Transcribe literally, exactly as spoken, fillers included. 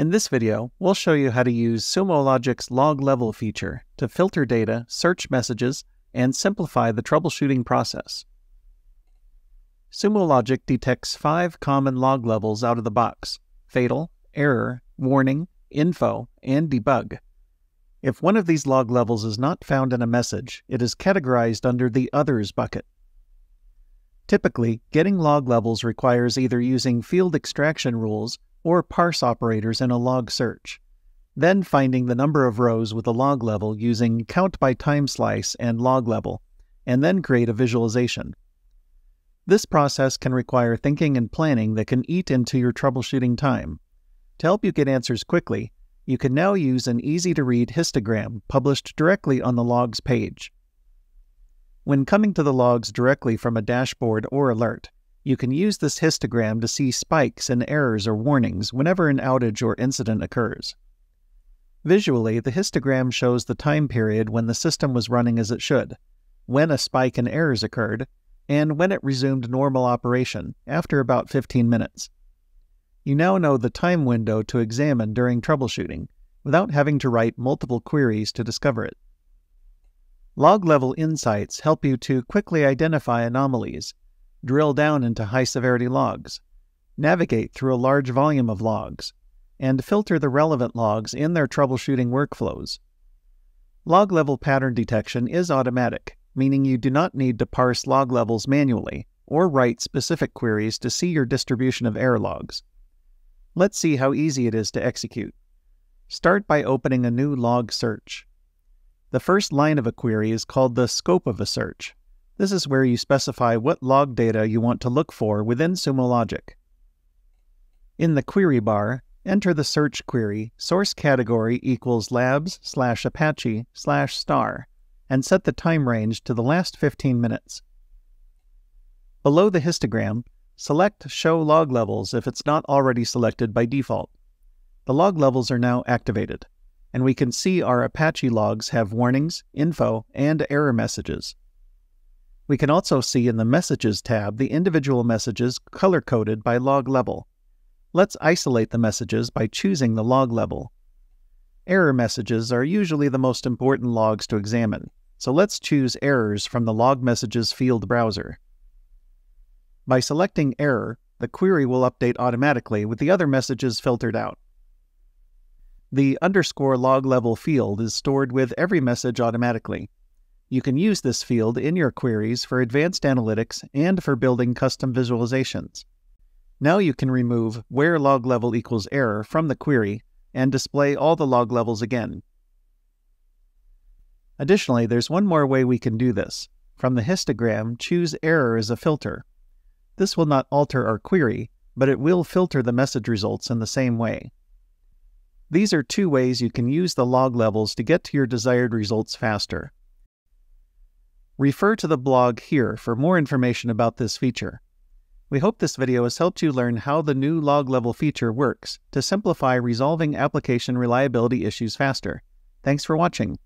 In this video, we'll show you how to use Sumo Logic's log level feature to filter data, search messages, and simplify the troubleshooting process. Sumo Logic detects five common log levels out of the box: fatal, error, warning, info, and debug. If one of these log levels is not found in a message, it is categorized under the others bucket. Typically, getting log levels requires either using field extraction rules or parse operators in a log search, then finding the number of rows with a log level using count by time slice and log level, and then create a visualization. This process can require thinking and planning that can eat into your troubleshooting time. To help you get answers quickly, you can now use an easy-to-read histogram published directly on the logs page. When coming to the logs directly from a dashboard or alert, you can use this histogram to see spikes in errors or warnings whenever an outage or incident occurs. Visually, the histogram shows the time period when the system was running as it should, when a spike in errors occurred, and when it resumed normal operation after about fifteen minutes. You now know the time window to examine during troubleshooting, without having to write multiple queries to discover it. Log-level insights help you to quickly identify anomalies, drill down into high-severity logs, navigate through a large volume of logs, and filter the relevant logs in their troubleshooting workflows. Log-level pattern detection is automatic, meaning you do not need to parse log levels manually or write specific queries to see your distribution of error logs. Let's see how easy it is to execute. Start by opening a new log search. The first line of a query is called the scope of a search. This is where you specify what log data you want to look for within Sumo Logic. In the query bar, enter the search query source category equals labs slash Apache slash star, and set the time range to the last fifteen minutes. Below the histogram, select Show Log Levels if it's not already selected by default. The log levels are now activated, and we can see our Apache logs have warnings, info, and error messages. We can also see in the Messages tab the individual messages color-coded by log level. Let's isolate the messages by choosing the log level. Error messages are usually the most important logs to examine, so let's choose errors from the Log Messages field browser. By selecting error, the query will update automatically with the other messages filtered out. The underscore log level field is stored with every message automatically. You can use this field in your queries for advanced analytics and for building custom visualizations. Now you can remove where log level equals error from the query and display all the log levels again. Additionally, there's one more way we can do this. From the histogram, choose error as a filter. This will not alter our query, but it will filter the message results in the same way. These are two ways you can use the log levels to get to your desired results faster. Refer to the blog here for more information about this feature. We hope this video has helped you learn how the new log level feature works to simplify resolving application reliability issues faster. Thanks for watching.